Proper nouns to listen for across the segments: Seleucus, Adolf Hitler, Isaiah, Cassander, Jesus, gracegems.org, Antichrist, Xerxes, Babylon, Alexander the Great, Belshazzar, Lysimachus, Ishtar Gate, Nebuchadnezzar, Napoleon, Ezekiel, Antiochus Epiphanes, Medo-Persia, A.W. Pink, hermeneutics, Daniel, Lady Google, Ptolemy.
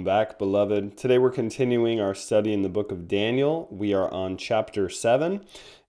Welcome back, beloved. Today we're continuing our study in the book of Daniel. We are on chapter 7,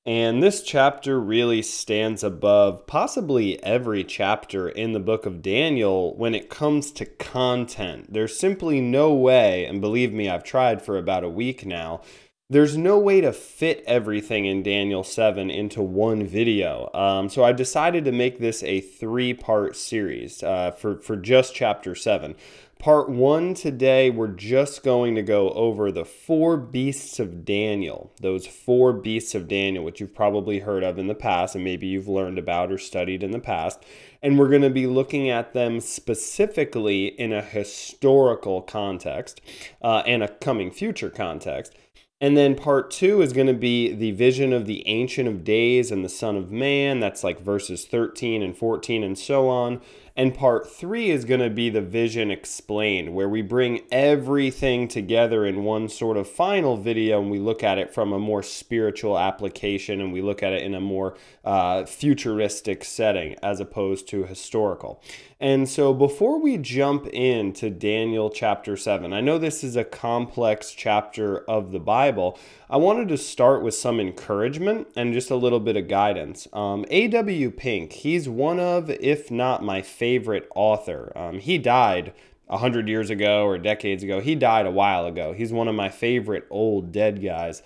and this chapter really stands above possibly every chapter in the book of Daniel when it comes to content. There's simply no way, and believe me, I've tried for about a week now, there's no way to fit everything in Daniel 7 into one video. So I decided to make this a three-part series for just chapter 7. Part 1 today, we're just going to go over the four beasts of Daniel. Those four beasts of Daniel, which you've probably heard of in the past and maybe you've learned about or studied in the past. And we're going to be looking at them specifically in a historical context and a coming future context. And then part 2 is going to be the vision of the Ancient of Days and the Son of Man. That's like verses 13 and 14 and so on. And part 3 is going to be the vision explained, where we bring everything together in one sort of final video and we look at it from a more spiritual application and we look at it in a more futuristic setting as opposed to historical. And so before we jump into Daniel chapter 7, I know this is a complex chapter of the Bible, I wanted to start with some encouragement and just a little bit of guidance. A.W. Pink, he's one of, if not my favorite author. He died 100 years ago or decades ago. He died a while ago. He's one of my favorite old dead guys.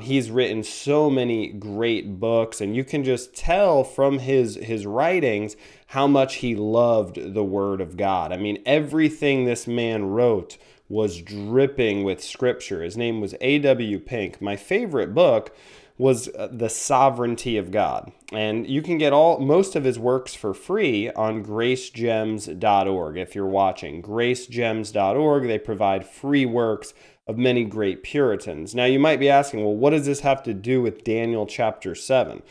He's written so many great books, and you can just tell from his writings how much he loved the Word of God. I mean, everything this man wrote was dripping with Scripture. His name was A.W. Pink. My favorite book was The Sovereignty of God. And you can get most of his works for free on gracegems.org if you're watching. Gracegems.org, they provide free works of many great Puritans. Now you might be asking, well, what does this have to do with Daniel chapter 7?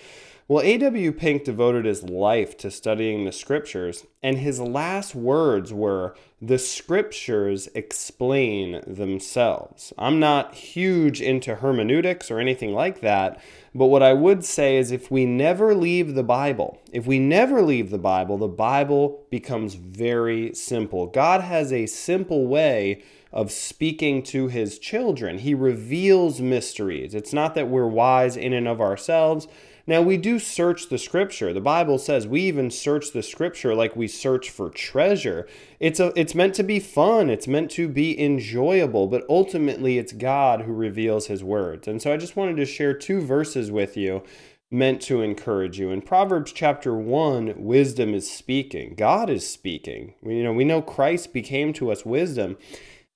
Well, A.W. Pink devoted his life to studying the Scriptures, and his last words were, "The Scriptures explain themselves." I'm not huge into hermeneutics or anything like that, but what I would say is if we never leave the Bible, the Bible becomes very simple. God has a simple way of speaking to his children. He reveals mysteries. It's not that we're wise in and of ourselves. Now, we do search the Scripture. The Bible says we even search the Scripture like we search for treasure. It's meant to be fun. It's meant to be enjoyable. But ultimately, it's God who reveals his words. And so I just wanted to share two verses with you meant to encourage you. In Proverbs chapter 1, wisdom is speaking. God is speaking. We know Christ became to us wisdom.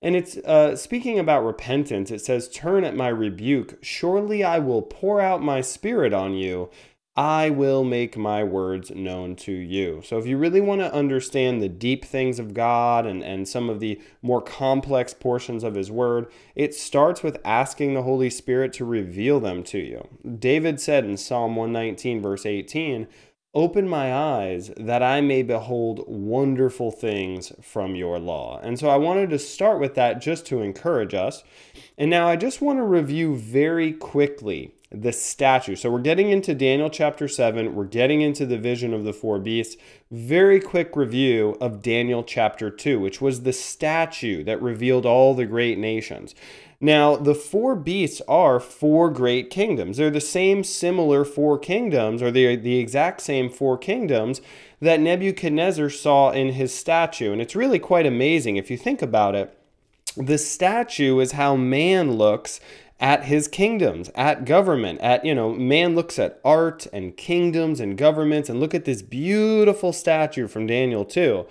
And it's speaking about repentance. It says, "Turn at my rebuke. Surely I will pour out my spirit on you. I will make my words known to you." So if you really want to understand the deep things of God and some of the more complex portions of his word, it starts with asking the Holy Spirit to reveal them to you. David said in Psalm 119, verse 18, "Open my eyes that I may behold wonderful things from your law." And so I wanted to start with that just to encourage us. And now I just want to review very quickly the statue. So we're getting into Daniel chapter 7. We're getting into the vision of the four beasts. Very quick review of Daniel chapter 2, which was the statue that revealed all the great nations. Now, the four beasts are four great kingdoms. They're the same similar four kingdoms, or they're the exact same four kingdoms that Nebuchadnezzar saw in his statue. And it's really quite amazing if you think about it. The statue is how man looks at his kingdoms, at government, at, man looks at art and kingdoms and governments, and look at this beautiful statue from Daniel 2.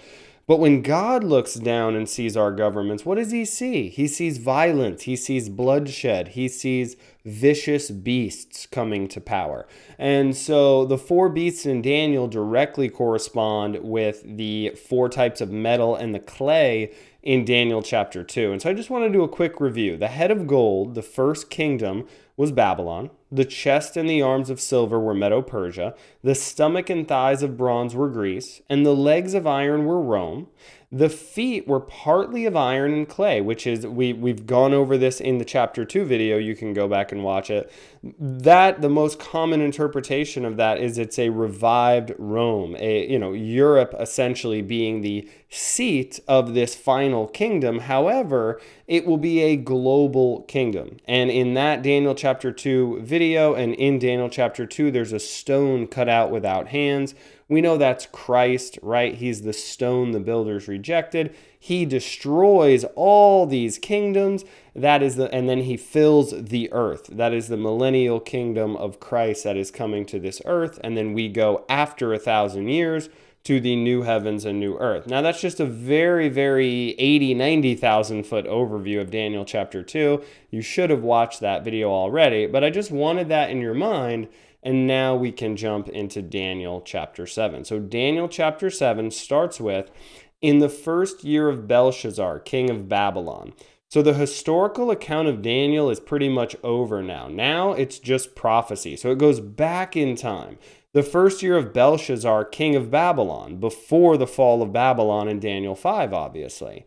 But when God looks down and sees our governments, what does he see? He sees violence. He sees bloodshed. He sees vicious beasts coming to power. And so the four beasts in Daniel directly correspond with the four types of metal and the clay in Daniel chapter 2. And so I just want to do a quick review. The head of gold, the first kingdom, was Babylon. The chest and the arms of silver were Medo-Persia. The stomach and thighs of bronze were Greece. And the legs of iron were Rome. The feet were partly of iron and clay, which is, we've gone over this in the chapter 2 video. You can go back and watch it. The most common interpretation of that is it's a revived Rome, Europe essentially being the seat of this final kingdom. However, it will be a global kingdom. And in that Daniel chapter 2 video, and in Daniel chapter 2, there's a stone cut out without hands. We know that's Christ, right? He's the stone the builders rejected. He destroys all these kingdoms. That is and then he fills the earth. That is the millennial kingdom of Christ that is coming to this earth. And then we go after 1,000 years to the new heavens and new earth. Now that's just a very, very 80, 90,000 foot overview of Daniel chapter 2. You should have watched that video already, but I just wanted that in your mind. And now we can jump into Daniel chapter 7. So Daniel chapter 7 starts with, in the first year of Belshazzar, king of Babylon. So the historical account of Daniel is pretty much over now. Now it's just prophecy. So it goes back in time. The first year of Belshazzar, king of Babylon, before the fall of Babylon in Daniel 5, obviously.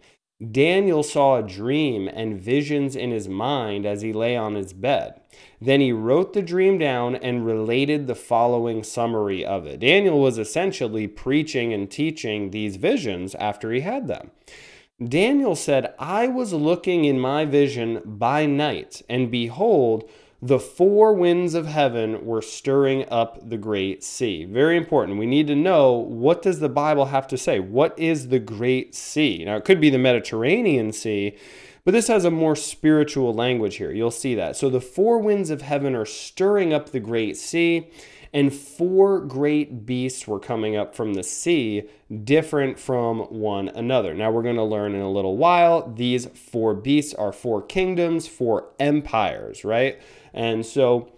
Daniel saw a dream and visions in his mind as he lay on his bed. Then he wrote the dream down and related the following summary of it. Daniel was essentially preaching and teaching these visions after he had them. Daniel said, I was looking in my vision by night, and behold, the four winds of heaven were stirring up the great sea. Very important. We need to know, what does the Bible have to say? What is the great sea? Now, it could be the Mediterranean Sea, but this has a more spiritual language here. You'll see that. So the four winds of heaven are stirring up the great sea, and four great beasts were coming up from the sea, different from one another. Now we're going to learn in a little while, these four beasts are four kingdoms, four empires, right? And so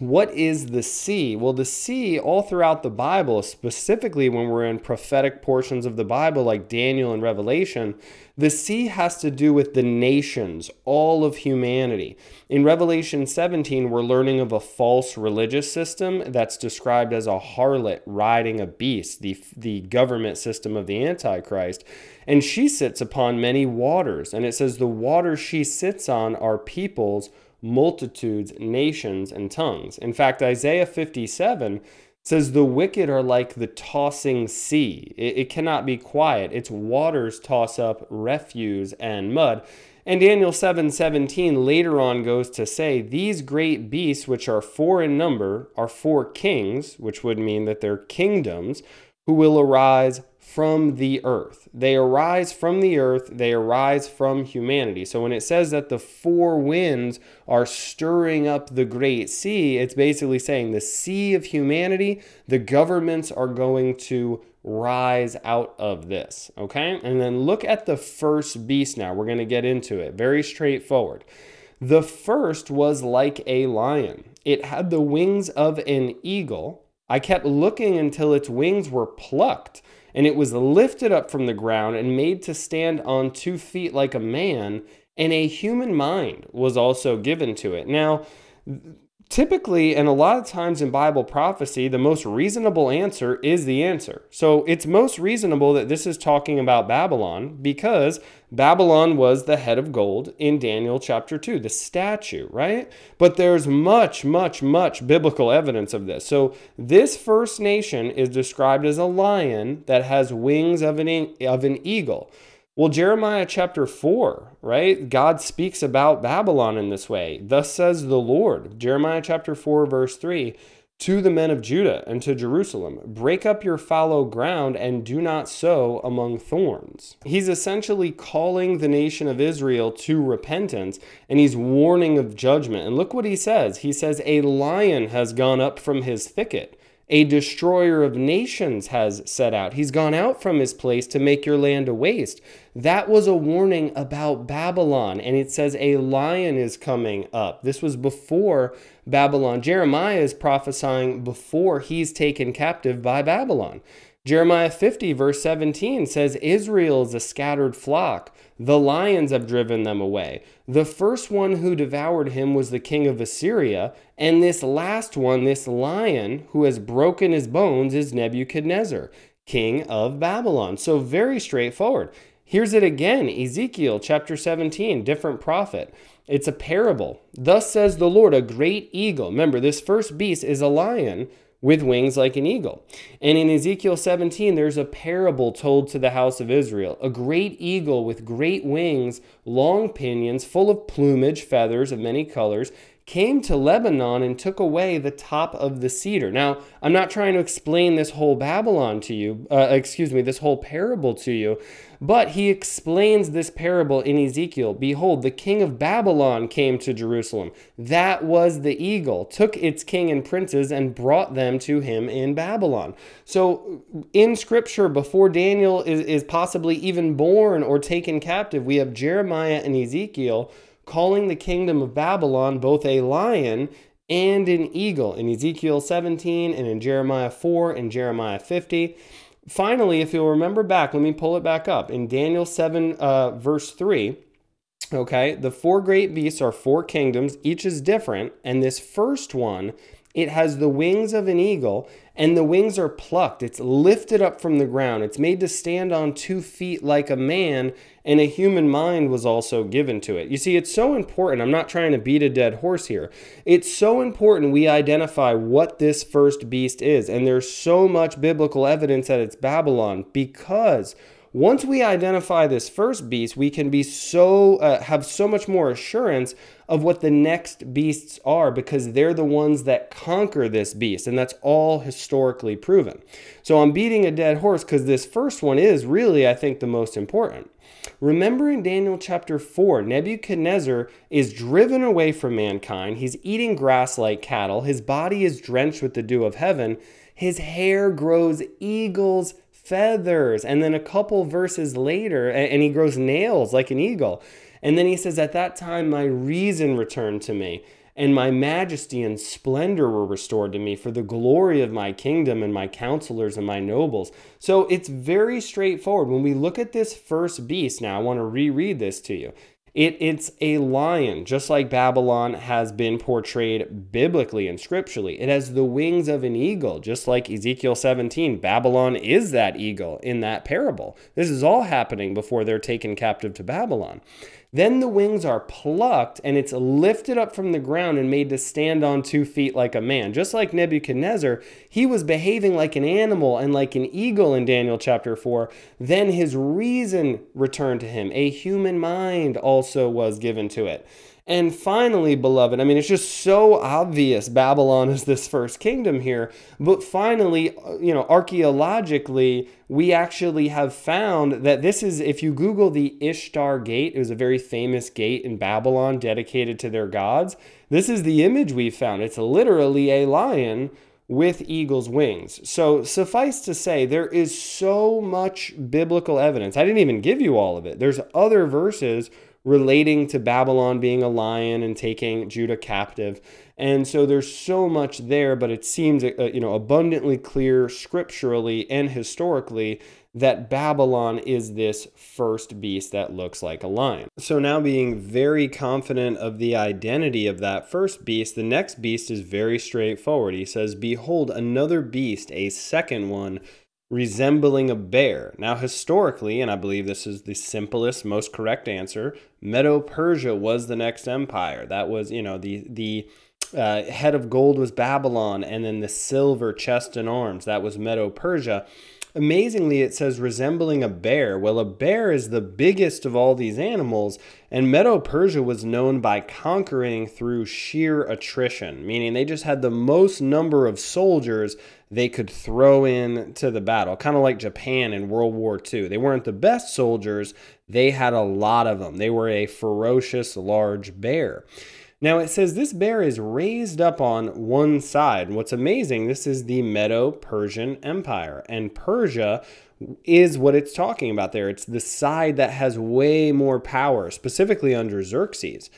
what is the sea? Well, the sea all throughout the Bible, specifically when we're in prophetic portions of the Bible like Daniel and Revelation, the sea has to do with the nations, all of humanity. In Revelation 17, we're learning of a false religious system that's described as a harlot riding a beast, the government system of the Antichrist. And she sits upon many waters. And it says the waters she sits on are peoples, multitudes, nations, and tongues. In fact, Isaiah 57 says the wicked are like the tossing sea. It cannot be quiet. Its waters toss up refuse and mud. And Daniel 7:17 later on goes to say, these great beasts, which are four in number, are four kings, which would mean that they're kingdoms, who will arise from the earth. They arise from the earth. They arise from humanity. So when it says that the four winds are stirring up the great sea, it's basically saying the sea of humanity, the governments are going to rise out of this. Okay? And then look at the first beast now. We're going to get into it. Very straightforward. The first was like a lion. It had the wings of an eagle. I kept looking until its wings were plucked. And it was lifted up from the ground and made to stand on 2 feet like a man, and a human mind was also given to it. Now, typically, and a lot of times in Bible prophecy, the most reasonable answer is the answer. So it's most reasonable that this is talking about Babylon, because Babylon was the head of gold in Daniel chapter 2, the statue, right? But there's much, much, much biblical evidence of this. So this first nation is described as a lion that has wings of an eagle. Well, Jeremiah chapter 4, right? God speaks about Babylon in this way. Thus says the Lord, Jeremiah chapter 4, verse 3, to the men of Judah and to Jerusalem, break up your fallow ground and do not sow among thorns. He's essentially calling the nation of Israel to repentance, and he's warning of judgment. And look what he says. He says, a lion has gone up from his thicket. A destroyer of nations has set out. He's gone out from his place to make your land a waste. That was a warning about Babylon. And it says a lion is coming up. This was before Babylon. Jeremiah is prophesying before he's taken captive by Babylon. Jeremiah 50 verse 17 says, Israel is a scattered flock. The lions have driven them away. The first one who devoured him was the king of Assyria. And this last one, this lion who has broken his bones, is Nebuchadnezzar, king of Babylon. So very straightforward. Here's it again, Ezekiel chapter 17, different prophet. It's a parable. Thus says the Lord, a great eagle. Remember, this first beast is a lion with wings like an eagle. And in Ezekiel 17, there's a parable told to the house of Israel. A great eagle with great wings, long pinions, full of plumage, feathers of many colors, came to Lebanon and took away the top of the cedar. Now, I'm not trying to explain this whole Babylon to you, this whole parable to you, but he explains this parable in Ezekiel. Behold, the king of Babylon came to Jerusalem. That was the eagle, took its king and princes and brought them to him in Babylon. So in scripture, before Daniel is possibly even born or taken captive, we have Jeremiah and Ezekiel calling the kingdom of Babylon both a lion and an eagle in Ezekiel 17 and in Jeremiah 4 and Jeremiah 50. Finally, if you'll remember back, let me pull it back up. In Daniel 7 verse 3, okay, the four great beasts are four kingdoms, each is different, and this first one, it has the wings of an eagle, and the wings are plucked. It's lifted up from the ground. It's made to stand on 2 feet like a man, and a human mind was also given to it. You see, it's so important. I'm not trying to beat a dead horse here. It's so important we identify what this first beast is, and there's so much biblical evidence that it's Babylon, because once we identify this first beast, we can be have so much more assurance of what the next beasts are, because they're the ones that conquer this beast, and that's all historically proven. So I'm beating a dead horse because this first one is really, I think, the most important. Remember in Daniel chapter 4, Nebuchadnezzar is driven away from mankind. He's eating grass like cattle. His body is drenched with the dew of heaven. His hair grows eagle's feathers, and then a couple verses later, and he grows nails like an eagle. And then he says, at that time my reason returned to me, and my majesty and splendor were restored to me for the glory of my kingdom and my counselors and my nobles. So it's very straightforward. When we look at this first beast, now I want to reread this to you. It's a lion, just like Babylon has been portrayed biblically and scripturally. It has the wings of an eagle, just like Ezekiel 17. Babylon is that eagle in that parable. This is all happening before they're taken captive to Babylon. Then the wings are plucked, and it's lifted up from the ground and made to stand on 2 feet like a man. Just like Nebuchadnezzar, he was behaving like an animal and like an eagle in Daniel chapter 4. Then his reason returned to him. A human mind also was given to it. And finally, beloved, I mean, it's just so obvious Babylon is this first kingdom here. But finally, you know, archaeologically, we actually have found that this is, if you Google the Ishtar Gate, it was a very famous gate in Babylon dedicated to their gods. This is the image we found. It's literally a lion with eagle's wings. So suffice to say, there is so much biblical evidence. I didn't even give you all of it. There's other verses relating to Babylon being a lion and taking Judah captive. And so there's so much there, but it seems, you know, abundantly clear scripturally and historically that Babylon is this first beast that looks like a lion. So now, being very confident of the identity of that first beast, the next beast is very straightforward. He says, behold, another beast, a second one, resembling a bear. Now, historically, and I believe this is the simplest, most correct answer, Medo-Persia was the next empire. That was, you know, the head of gold was Babylon, and then the silver chest and arms, that was Medo-Persia. Amazingly, it says resembling a bear. Well, a bear is the biggest of all these animals, and Medo-Persia was known by conquering through sheer attrition, meaning they just had the most number of soldiers they could throw in to the battle, kind of like Japan in World War II. They weren't the best soldiers. They had a lot of them. They were a ferocious, large bear. Now, it says this bear is raised up on one side. And what's amazing, this is the Medo-Persian Empire. And Persia is what it's talking about there. It's the side that has way more power, specifically under Xerxes.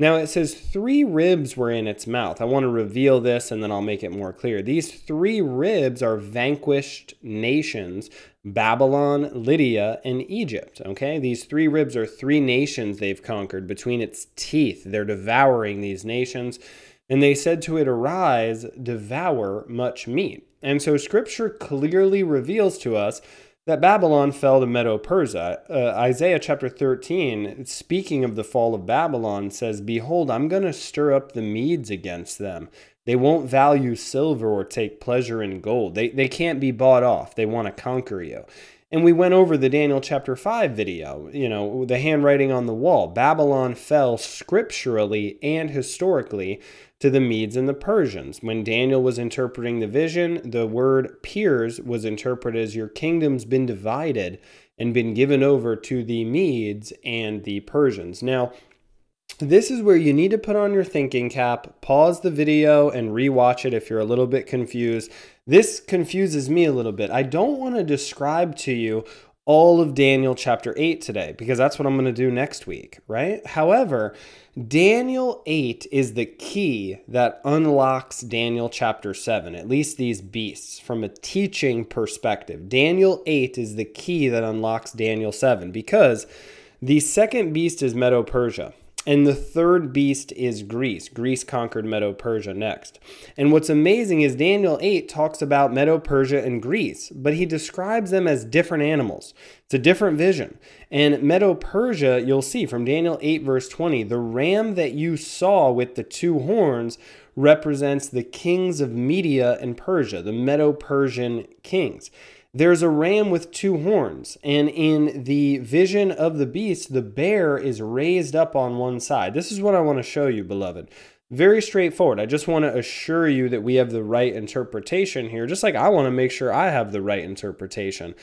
Now it says 3 ribs were in its mouth. I want to reveal this and then I'll make it more clear. These 3 ribs are vanquished nations, Babylon, Lydia, and Egypt, okay? These 3 ribs are 3 nations they've conquered between its teeth. They're devouring these nations. And they said to it, "Arise, devour much meat." And so Scripture clearly reveals to us that Babylon fell to Medo-Persia. Isaiah chapter 13, speaking of the fall of Babylon, says, "Behold, I'm going to stir up the Medes against them. They won't value silver or take pleasure in gold. They can't be bought off. They want to conquer you." And we went over the Daniel chapter 5 video, you know, the handwriting on the wall. Babylon fell scripturally and historically to the Medes and the Persians. When Daniel was interpreting the vision, the word "peers" was interpreted as "your kingdom's been divided and been given over to the Medes and the Persians." Now, this is where you need to put on your thinking cap, pause the video, and rewatch it if you're a little bit confused. This confuses me a little bit. I don't want to describe to you all of Daniel chapter 8 today, because that's what I'm going to do next week, right? However, Daniel 8 is the key that unlocks Daniel chapter 7, at least these beasts, from a teaching perspective. Daniel 8 is the key that unlocks Daniel 7, because the second beast is Medo-Persia. And the third beast is Greece. Greece conquered Medo-Persia next. And what's amazing is Daniel 8 talks about Medo-Persia and Greece, but he describes them as different animals. It's a different vision. And Medo-Persia, you'll see from Daniel 8 verse 20, the ram that you saw with the 2 horns represents the kings of Media and Persia, the Medo-Persian kings. There's a ram with 2 horns, and in the vision of the beast, the bear is raised up on one side. This is what I want to show you, beloved. Very straightforward. I just want to assure you that we have the right interpretation here, just like I want to make sure I have the right interpretation.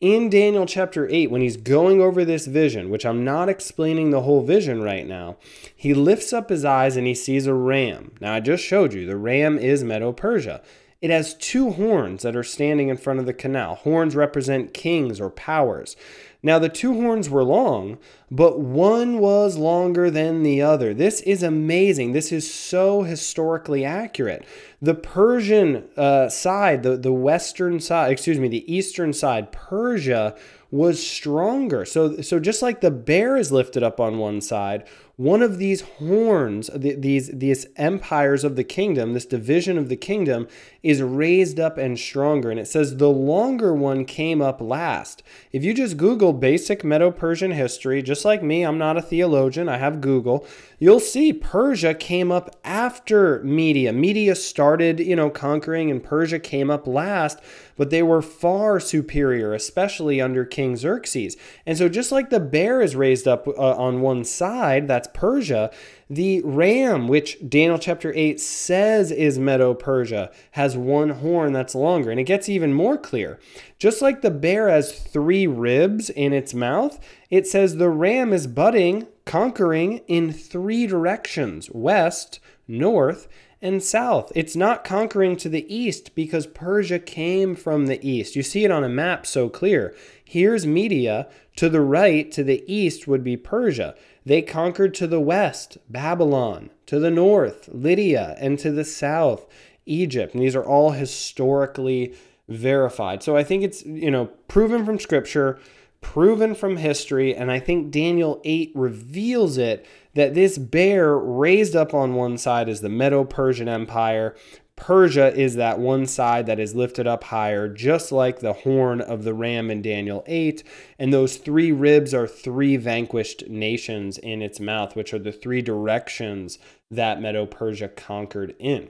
In Daniel chapter 8, when he's going over this vision, which I'm not explaining the whole vision right now, he lifts up his eyes and he sees a ram. Now, I just showed you the ram is Medo-Persia. It has 2 horns that are standing in front of the canal. Horns represent kings or powers. Now, the 2 horns were long, but one was longer than the other. This is amazing. This is so historically accurate. The Persian side, the western side, excuse me, the eastern side, Persia, was stronger. So just like the bear is lifted up on one side, one of these horns, these empires of the kingdom, this division of the kingdom, is raised up and stronger. And it says the longer one came up last. If you just Google basic Medo-Persian history, just like me, I'm not a theologian, I have Google, you'll see Persia came up after Media. Media started, you know, conquering, and Persia came up last, but they were far superior, especially under King Xerxes. And so just like the bear is raised up on one side, that's Persia, the ram, which Daniel chapter 8 says is Medo-Persia, has 1 horn that's longer. And it gets even more clear. Just like the bear has 3 ribs in its mouth, it says the ram is butting, conquering in 3 directions, west, north, and south. It's not conquering to the east because Persia came from the east. You see it on a map so clear. Here's Media. To the right, to the east, would be Persia. They conquered to the west, Babylon, to the north, Lydia, and to the south, Egypt. And these are all historically verified. So I think it's, you know, proven from Scripture, proven from history, and I think Daniel 8 reveals it, that this bear raised up on one side is the Medo-Persian Empire. Persia is that one side that is lifted up higher, just like the horn of the ram in Daniel 8. And those 3 ribs are 3 vanquished nations in its mouth, which are the 3 directions that Medo-Persia conquered in.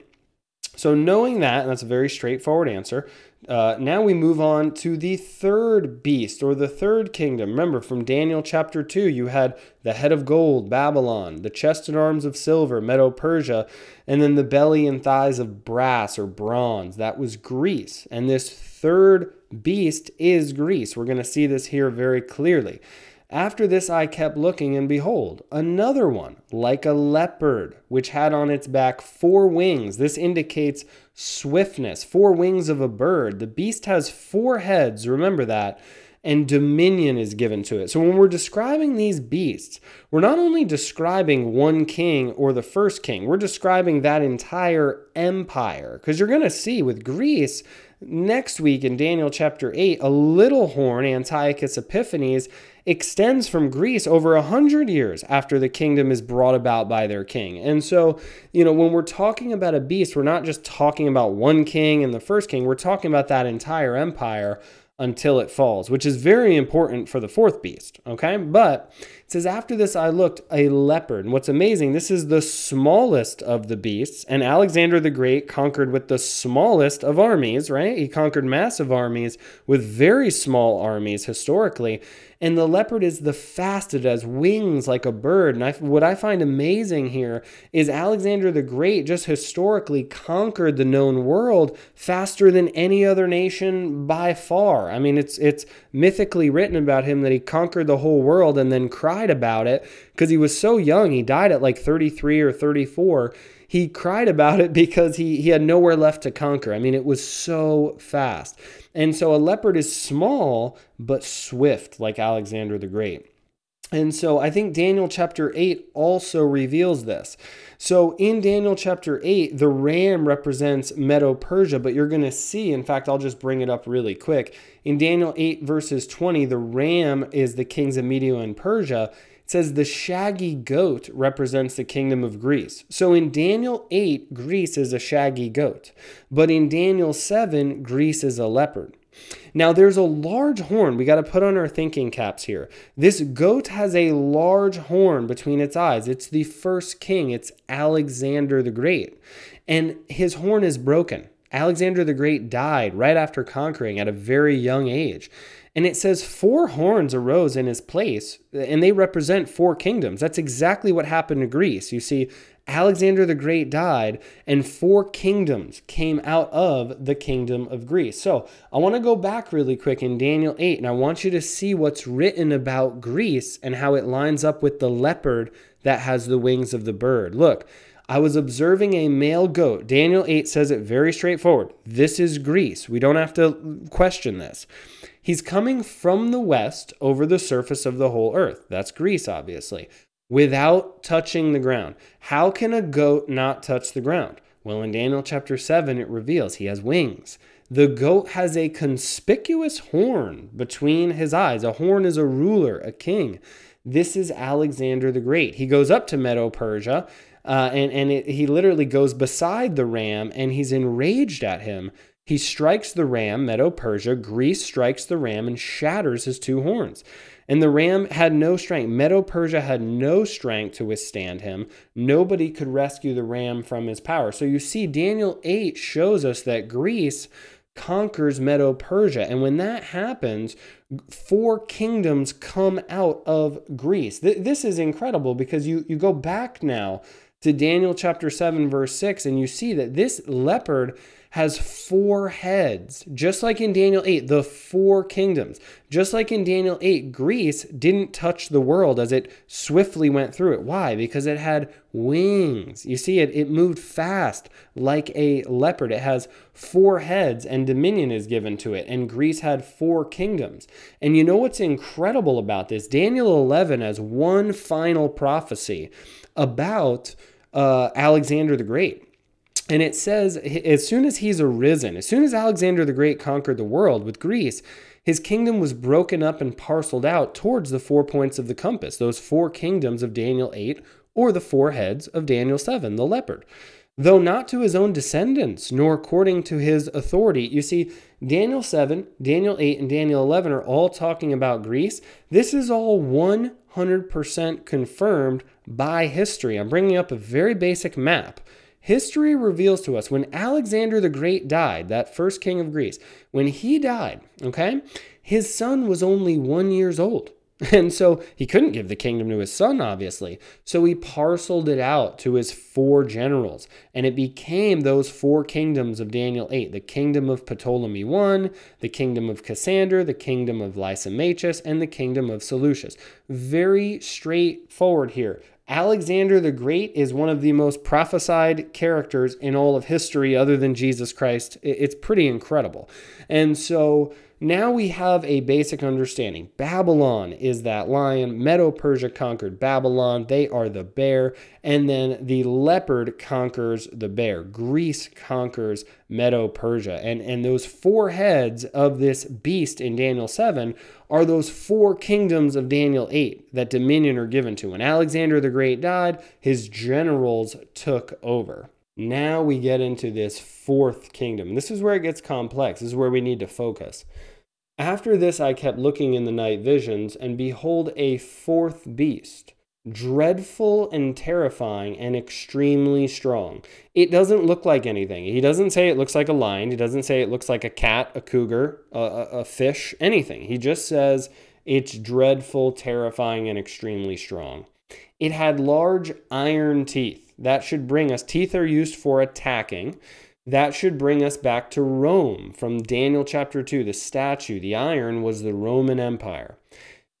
So knowing that, and that's a very straightforward answer, now we move on to the third beast, or the third kingdom. Remember, from Daniel chapter 2, you had the head of gold, Babylon, the chest and arms of silver, Medo-Persia, and then the belly and thighs of brass or bronze. That was Greece. And this third beast is Greece. We're going to see this here very clearly. "After this I kept looking, and behold, another one, like a leopard, which had on its back 4 wings. This indicates swiftness, 4 wings of a bird. The beast has 4 heads, remember that, and dominion is given to it. So when we're describing these beasts, we're not only describing one king or the first king, we're describing that entire empire. Because you're going to see with Greece next week in Daniel chapter 8, a little horn, Antiochus Epiphanes, extends from Greece over 100 years after the kingdom is brought about by their king. And so, you know, when we're talking about a beast, we're not just talking about one king and the first king, we're talking about that entire empire until it falls, which is very important for the fourth beast, okay? But it says, after this I looked, a leopard. And what's amazing, this is the smallest of the beasts, and Alexander the Great conquered with the smallest of armies, right? He conquered massive armies with very small armies historically, and the leopard is the fastest, has wings like a bird. And what I find amazing here is Alexander the Great just historically conquered the known world faster than any other nation by far. I mean, it's mythically written about him that he conquered the whole world and then cried about it because he was so young. He died at like 33 or 34. He cried about it because he had nowhere left to conquer. I mean, it was so fast. And so a leopard is small but swift, like Alexander the Great. And so I think Daniel chapter 8 also reveals this. So in Daniel chapter 8, the ram represents Medo-Persia, but you're going to see, in fact, I'll just bring it up really quick. In Daniel 8 verses 20, the ram is the kings of Media and Persia. It says the shaggy goat represents the kingdom of Greece. So in Daniel 8, Greece is a shaggy goat. But in Daniel 7, Greece is a leopard. Now, there's a large horn. We got to put on our thinking caps here. This goat has a large horn between its eyes. It's the first king. It's Alexander the Great. And his horn is broken. Alexander the Great died right after conquering at a very young age. And it says 4 horns arose in his place, and they represent 4 kingdoms. That's exactly what happened to Greece. You see, Alexander the Great died, and 4 kingdoms came out of the kingdom of Greece. So I want to go back really quick in Daniel 8, and I want you to see what's written about Greece and how it lines up with the leopard that has the wings of the bird. Look, I was observing a male goat. Daniel 8 says it very straightforward. This is Greece. We don't have to question this. He's coming from the west over the surface of the whole earth. That's Greece, obviously, without touching the ground. How can a goat not touch the ground? Well, in Daniel chapter 7, it reveals he has wings. The goat has a conspicuous horn between his eyes. A horn is a ruler, a king. This is Alexander the Great. He goes up to Medo-Persia, he literally goes beside the ram, and he's enraged at him. He strikes the ram, Medo-Persia. Greece strikes the ram and shatters his 2 horns. And the ram had no strength. Medo-Persia had no strength to withstand him. Nobody could rescue the ram from his power. So you see, Daniel 8 shows us that Greece conquers Medo-Persia. And when that happens, 4 kingdoms come out of Greece. This is incredible because you go back now to Daniel chapter 7, verse 6, and you see that this leopard has 4 heads, just like in Daniel 8, the 4 kingdoms. Just like in Daniel 8, Greece didn't touch the world as it swiftly went through it. Why? Because it had wings. You see, it moved fast like a leopard. It has 4 heads, and dominion is given to it, and Greece had 4 kingdoms. And you know what's incredible about this? Daniel 11 has one final prophecy about Alexander the Great. And it says, as soon as he's arisen, as soon as Alexander the Great conquered the world with Greece, his kingdom was broken up and parceled out towards the 4 points of the compass, those 4 kingdoms of Daniel 8, or the 4 heads of Daniel 7, the leopard. Though not to his own descendants, nor according to his authority. You see, Daniel 7, Daniel 8, and Daniel 11 are all talking about Greece. This is all 100% confirmed by history. I'm bringing up a very basic map. History reveals to us when Alexander the Great died, that first king of Greece, when he died, okay, his son was only 1 year old. And so he couldn't give the kingdom to his son, obviously. So he parceled it out to his 4 generals, and it became those 4 kingdoms of Daniel 8, the kingdom of Ptolemy I, the kingdom of Cassander, the kingdom of Lysimachus, and the kingdom of Seleucus. very straightforward here. Alexander the Great is one of the most prophesied characters in all of history other than Jesus Christ. It's pretty incredible. And so now we have a basic understanding. Babylon is that lion. Medo-Persia conquered Babylon. They are the bear. And then the leopard conquers the bear. Greece conquers Medo-Persia. And those four heads of this beast in Daniel 7 are those four kingdoms of Daniel 8 that dominion are given to. When Alexander the Great died, his generals took over. Now we get into this fourth kingdom. This is where it gets complex. This is where we need to focus. After this, I kept looking in the night visions, and behold, a fourth beast, dreadful and terrifying and extremely strong. It doesn't look like anything. He doesn't say it looks like a lion. He doesn't say it looks like a cat, a cougar, a fish, anything. He just says it's dreadful, terrifying, and extremely strong. It had large iron teeth. That should bring us, teeth are used for attacking. That should bring us back to Rome from Daniel chapter 2, the statue. The iron was the Roman Empire.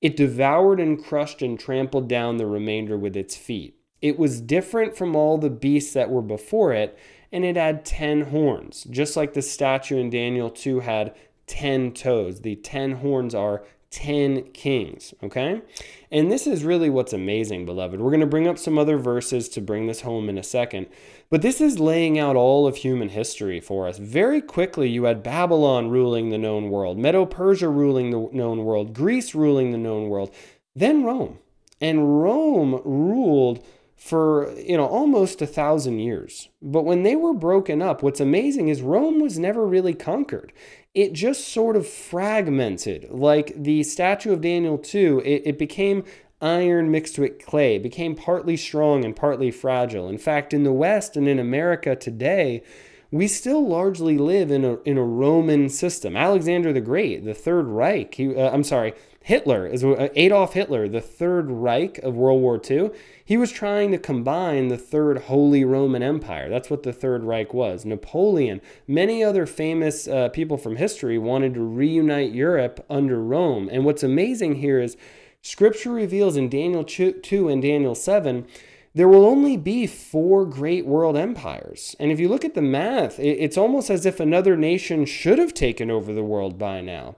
It devoured and crushed and trampled down the remainder with its feet. It was different from all the beasts that were before it, and it had 10 horns, just like the statue in Daniel 2 had 10 toes. The 10 horns are 10 kings, okay? And this is really what's amazing, beloved. We're going to bring up some other verses to bring this home in a second, but this is laying out all of human history for us. Very quickly, you had Babylon ruling the known world, Medo-Persia ruling the known world, Greece ruling the known world, then Rome. And Rome ruled for, almost 1,000 years. But when they were broken up, what's amazing is Rome was never really conquered. It just sort of fragmented. Like the statue of Daniel 2, it became iron mixed with clay. It became partly strong and partly fragile. In fact, in the West and in America today, we still largely live in a Roman system. Alexander the Great, the Third Reich, Adolf Hitler, the Third Reich of World War II, he was trying to combine the Third Holy Roman Empire. That's what the Third Reich was. Napoleon, many other famous people from history wanted to reunite Europe under Rome. And what's amazing here is Scripture reveals in Daniel 2 and Daniel 7, there will only be 4 great world empires. And if you look at the math, it's almost as if another nation should have taken over the world by now.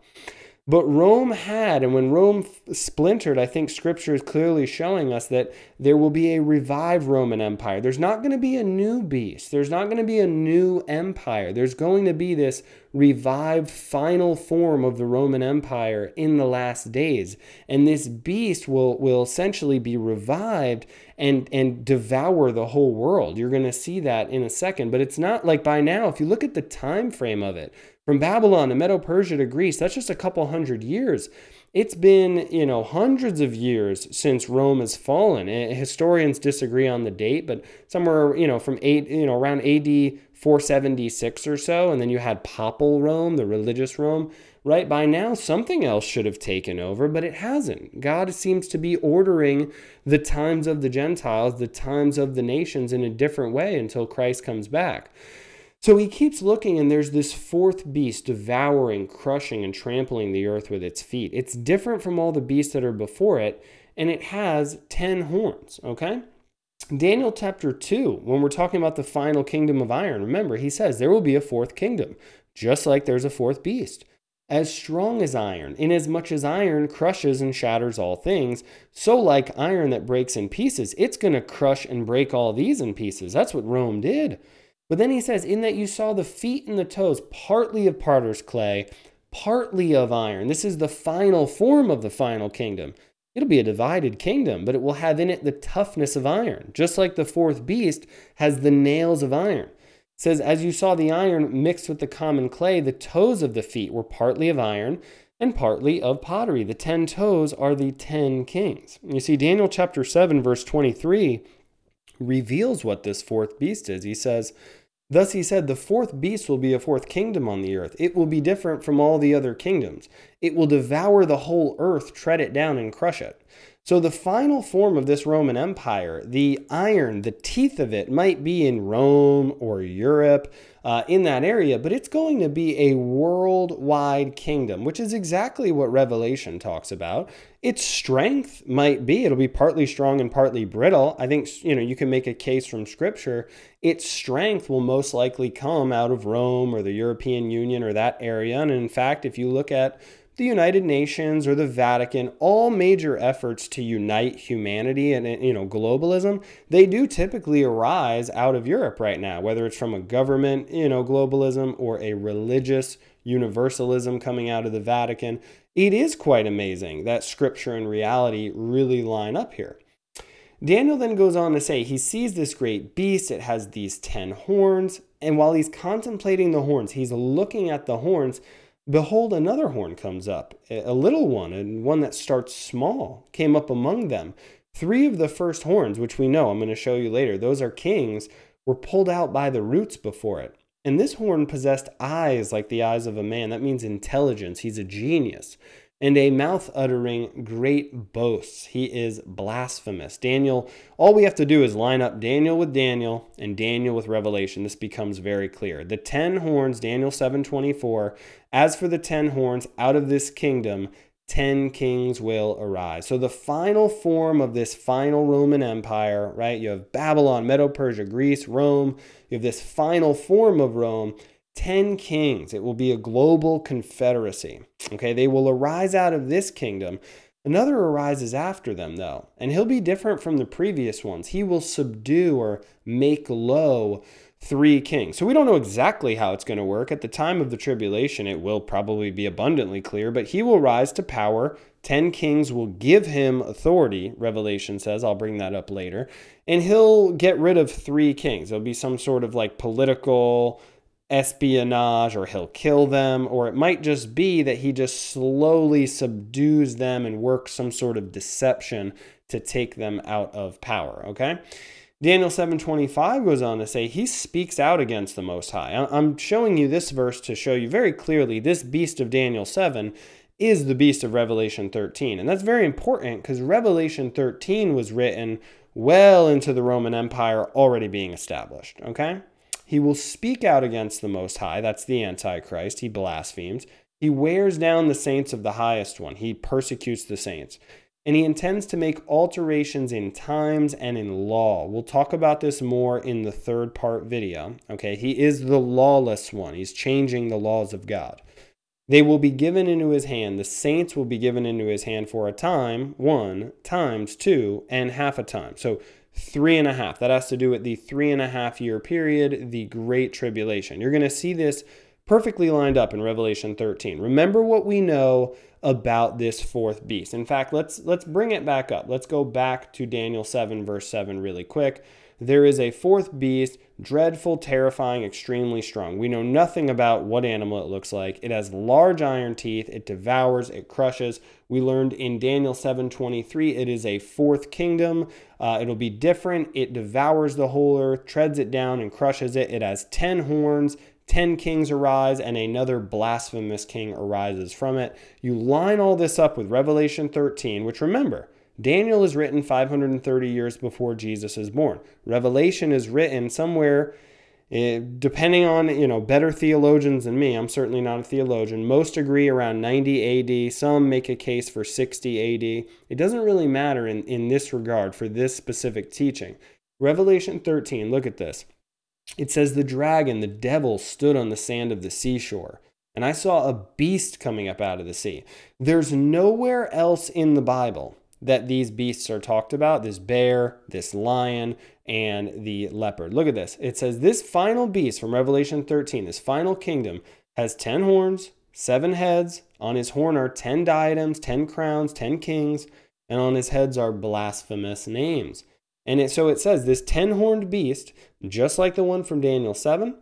But Rome had, and when Rome splintered, I think Scripture is clearly showing us that there will be a revived Roman Empire. There's not going to be a new beast. There's not going to be a new empire. There's going to be this revived final form of the Roman Empire in the last days. And this beast will essentially be revived and devour the whole world. You're going to see that in a second. But it's not like by now, if you look at the time frame of it, from Babylon to Medo-Persia to Greece, that's just a couple hundred years. It's been, hundreds of years since Rome has fallen. Historians disagree on the date, but somewhere, from around AD 476 or so, and then you had Papal Rome, the religious Rome, right? By now, something else should have taken over, but it hasn't. God seems to be ordering the times of the Gentiles, the times of the nations in a different way until Christ comes back. So he keeps looking, and there's this fourth beast devouring, crushing, and trampling the earth with its feet. It's different from all the beasts that are before it, and it has 10 horns, okay? Daniel chapter 2, when we're talking about the final kingdom of iron, remember, he says there will be a fourth kingdom, just like there's a fourth beast. As strong as iron, inasmuch as iron crushes and shatters all things, so like iron that breaks in pieces, it's going to crush and break all these in pieces. That's what Rome did. But then he says, in that you saw the feet and the toes, partly of potter's clay, partly of iron. This is the final form of the final kingdom. It'll be a divided kingdom, but it will have in it the toughness of iron, just like the fourth beast has the nails of iron. It says, as you saw the iron mixed with the common clay, the toes of the feet were partly of iron and partly of pottery. The 10 toes are the 10 kings. You see, Daniel chapter 7, verse 23 reveals what this fourth beast is. He says, thus he said, the fourth beast will be a fourth kingdom on the earth. It will be different from all the other kingdoms. It will devour the whole earth, tread it down, and crush it. So the final form of this Roman Empire, the iron, the teeth of it, might be in Rome or Europe, in that area, but it's going to be a worldwide kingdom, which is exactly what Revelation talks about. Its strength might be, it'll be partly strong and partly brittle. I think, you know, you can make a case from Scripture. Its strength will most likely come out of Rome or the European Union or that area. And in fact, if you look at the United Nations or the Vatican, all major efforts to unite humanity and, you know, globalism, they do typically arise out of Europe right now, whether it's from a government, you know, globalism or a religious universalism coming out of the Vatican. It is quite amazing that Scripture and reality really line up here. Daniel then goes on to say he sees this great beast. It has these 10 horns. And while he's contemplating the horns, he's looking at the horns, behold, another horn comes up, a little one, and one that starts small, came up among them. Three of the first horns, which we know, I'm going to show you later, those are kings, were pulled out by the roots before it. And this horn possessed eyes like the eyes of a man. That means intelligence. He's a genius. And a mouth uttering great boasts. He is blasphemous. Daniel, all we have to do is line up Daniel with Daniel and Daniel with Revelation. This becomes very clear. The 10 horns, Daniel 7:24, as for the 10 horns, out of this kingdom, 10 kings will arise. So the final form of this final Roman Empire, right? You have Babylon, Medo-Persia, Greece, Rome. You have this final form of Rome. 10 kings. It will be a global confederacy. Okay, they will arise out of this kingdom. Another arises after them, though, and he'll be different from the previous ones. He will subdue or make low 3 kings. So we don't know exactly how it's going to work. At the time of the tribulation, it will probably be abundantly clear, but he will rise to power. 10 kings will give him authority, Revelation says. I'll bring that up later. And he'll get rid of 3 kings. There'll be some sort of like political espionage, or he'll kill them, or it might just be that he just slowly subdues them and works some sort of deception to take them out of power, okay? Daniel 7:25 goes on to say, he speaks out against the Most High. I'm showing you this verse to show you very clearly this beast of Daniel 7 is the beast of Revelation 13. And that's very important because Revelation 13 was written well into the Roman Empire already being established, okay? He will speak out against the Most High. That's the Antichrist. He blasphemes. He wears down the saints of the Highest One. He persecutes the saints. And he intends to make alterations in times and in law. We'll talk about this more in the third part video. Okay, he is the lawless one. He's changing the laws of God. They will be given into his hand. The saints will be given into his hand for a time, 1 times 2 and half a time. So 3.5. That has to do with the 3.5-year period, the Great Tribulation. You're going to see this perfectly lined up in Revelation 13. Remember what we know about this fourth beast. In fact, let's bring it back up. Let's go back to Daniel 7, verse 7 really quick. There is a fourth beast, dreadful, terrifying, extremely strong. We know nothing about what animal it looks like. It has large iron teeth. It devours. It crushes. We learned in Daniel 7:23, it is a fourth kingdom. It'll be different. It devours the whole earth, treads it down, and crushes it. It has 10 horns. 10 kings arise, and another blasphemous king arises from it. You line all this up with Revelation 13, which, remember, Daniel is written 530 years before Jesus is born. Revelation is written somewhere, depending on, you know, better theologians than me. I'm certainly not a theologian. Most agree around 90 AD. Some make a case for 60 AD. It doesn't really matter in this regard for this specific teaching. Revelation 13, look at this. It says, the dragon, the devil, stood on the sand of the seashore, and I saw a beast coming up out of the sea. There's nowhere else in the Bible that these beasts are talked about, this bear, this lion, and the leopard. Look at this. It says, this final beast from Revelation 13, this final kingdom, has 10 horns, 7 heads. On his horn are 10 diadems, 10 crowns, 10 kings, and on his heads are blasphemous names. And so it says this 10-horned beast, just like the one from Daniel 7,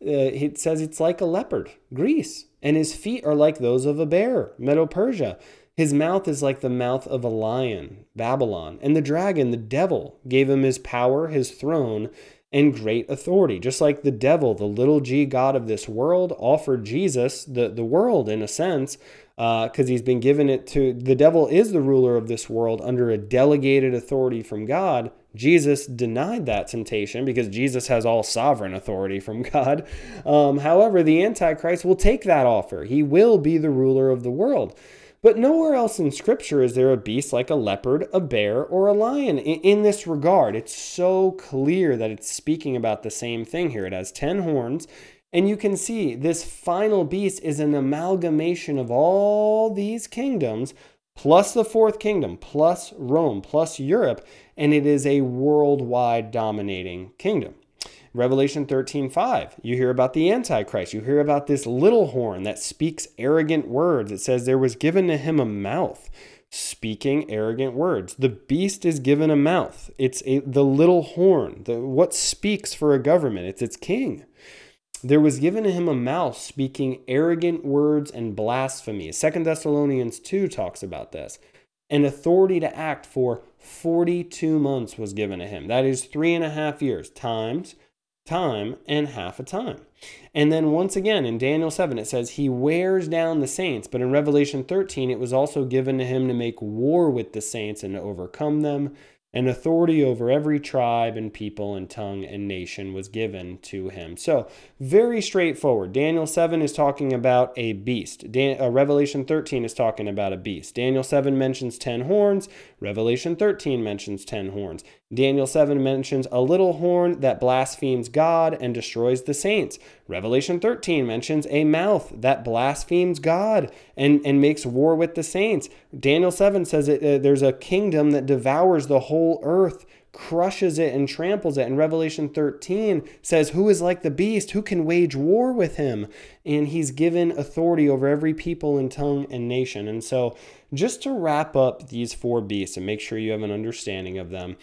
it says it's like a leopard, Greece, and his feet are like those of a bear, Medo-Persia. His mouth is like the mouth of a lion, Babylon. And the dragon, the devil, gave him his power, his throne, and great authority. Just like the devil, the little g god of this world, offered Jesus the world in a sense, because he's been given it to, the devil is the ruler of this world under a delegated authority from God. Jesus denied that temptation because Jesus has all sovereign authority from God. However, the Antichrist will take that offer. He will be the ruler of the world. But nowhere else in Scripture is there a beast like a leopard, a bear, or a lion in this regard. It's so clear that it's speaking about the same thing here. It has 10 horns, and you can see this final beast is an amalgamation of all these kingdoms, plus the fourth kingdom, plus Rome, plus Europe, and it is a worldwide dominating kingdom. Revelation 13:5, you hear about the Antichrist. You hear about this little horn that speaks arrogant words. It says there was given to him a mouth speaking arrogant words. The beast is given a mouth. It's the little horn, what speaks for a government. It's its king. There was given to him a mouth speaking arrogant words and blasphemy. 2 Thessalonians 2 talks about this. And authority to act for 42 months was given to him. That is 3.5 years times time and half a time. And then once again in Daniel 7, it says he wears down the saints. But in Revelation 13, it was also given to him to make war with the saints and to overcome them. And authority over every tribe and people and tongue and nation was given to him. So very straightforward. Daniel 7 is talking about a beast. Revelation 13 is talking about a beast. Daniel 7 mentions 10 horns. Revelation 13 mentions 10 horns. Daniel 7 mentions a little horn that blasphemes God and destroys the saints. Revelation 13 mentions a mouth that blasphemes God and makes war with the saints. Daniel 7 says there's a kingdom that devours the whole earth, crushes it and tramples it. And Revelation 13 says, who is like the beast? Who can wage war with him? And he's given authority over every people and tongue and nation. And so just to wrap up these four beasts and make sure you have an understanding of them,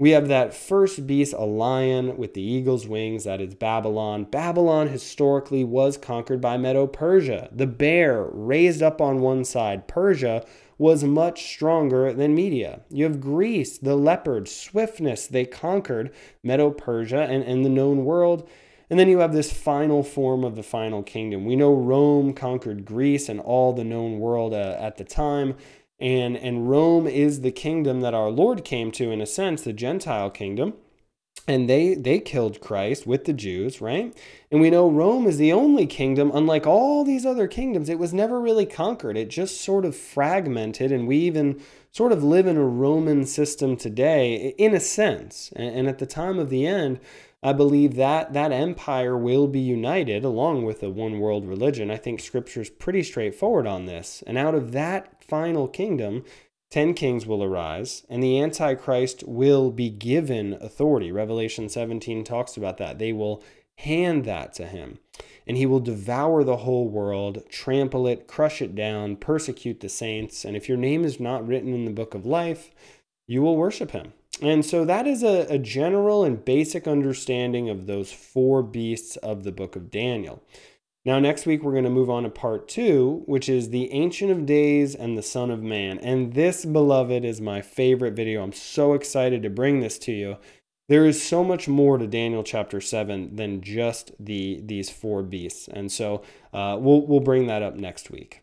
we have that first beast, a lion with the eagle's wings, that is Babylon. Babylon historically was conquered by Medo-Persia. The bear raised up on one side. Persia was much stronger than Media. You have Greece, the leopard, swiftness. They conquered Medo-Persia and the known world. And then you have this final form of the final kingdom. We know Rome conquered Greece and all the known world at the time. And Rome is the kingdom that our Lord came to, in a sense, the Gentile kingdom. And they killed Christ with the Jews, right? And we know Rome is the only kingdom, unlike all these other kingdoms, it was never really conquered. It just sort of fragmented, and we even sort of live in a Roman system today, in a sense. And at the time of the end, I believe that that empire will be united along with a one world religion. I think Scripture's pretty straightforward on this. And out of that final kingdom, 10 kings will arise, and the Antichrist will be given authority. Revelation 17 talks about that. They will hand that to him, and he will devour the whole world, trample it, crush it down, persecute the saints. And if your name is not written in the book of life, you will worship him. And so that is a general and basic understanding of those four beasts of the book of Daniel. Now, next week, we're going to move on to part 2, which is the Ancient of Days and the Son of Man. And this, beloved, is my favorite video. I'm so excited to bring this to you. There is so much more to Daniel chapter 7 than just these four beasts. And so we'll bring that up next week.